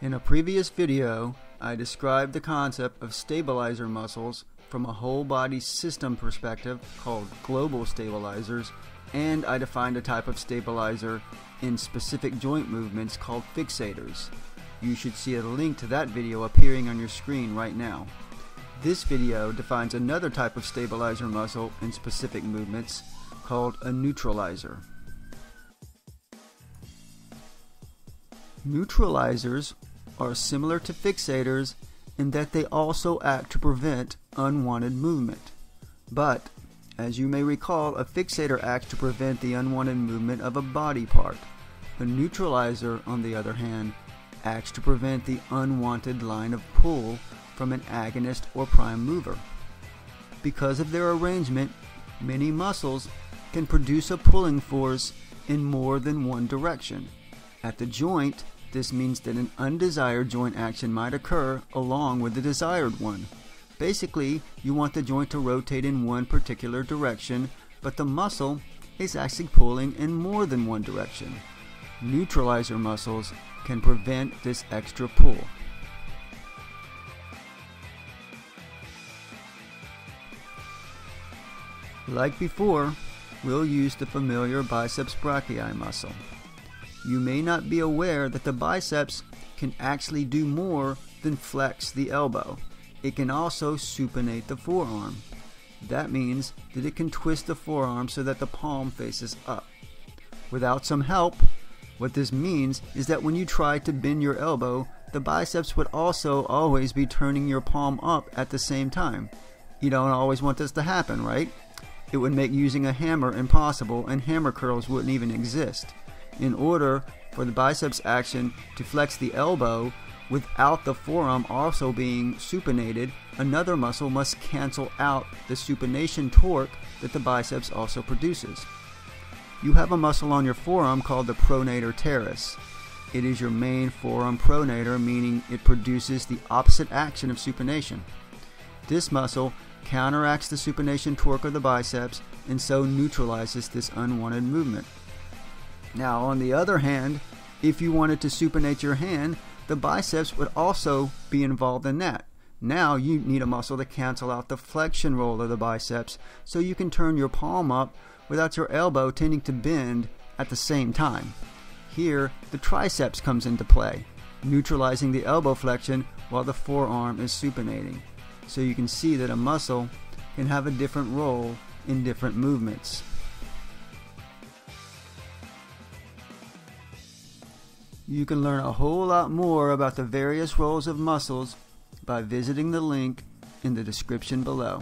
In a previous video, I described the concept of stabilizer muscles from a whole body system perspective called global stabilizers, and I defined a type of stabilizer in specific joint movements called fixators. You should see a link to that video appearing on your screen right now. This video defines another type of stabilizer muscle in specific movements called a neutralizer. Neutralizers are similar to fixators in that they also act to prevent unwanted movement. But, as you may recall, a fixator acts to prevent the unwanted movement of a body part. A neutralizer, on the other hand, acts to prevent the unwanted line of pull from an agonist or prime mover. Because of their arrangement, many muscles can produce a pulling force in more than one direction. At the joint, this means that an undesired joint action might occur along with the desired one. Basically, you want the joint to rotate in one particular direction, but the muscle is actually pulling in more than one direction. Neutralizer muscles can prevent this extra pull. Like before, we'll use the familiar biceps brachii muscle. You may not be aware that the biceps can actually do more than flex the elbow. It can also supinate the forearm. That means that it can twist the forearm so that the palm faces up. Without some help, what this means is that when you try to bend your elbow, the biceps would also always be turning your palm up at the same time. You don't always want this to happen, right? It would make using a hammer impossible, and hammer curls wouldn't even exist. In order for the biceps action to flex the elbow without the forearm also being supinated, another muscle must cancel out the supination torque that the biceps also produces. You have a muscle on your forearm called the pronator teres. It is your main forearm pronator, meaning it produces the opposite action of supination. This muscle counteracts the supination torque of the biceps and so neutralizes this unwanted movement. Now, on the other hand, if you wanted to supinate your hand, the biceps would also be involved in that. Now you need a muscle to cancel out the flexion roll of the biceps so you can turn your palm up without your elbow tending to bend at the same time. Here, the triceps comes into play, neutralizing the elbow flexion while the forearm is supinating. So you can see that a muscle can have a different role in different movements. You can learn a whole lot more about the various roles of muscles by visiting the link in the description below.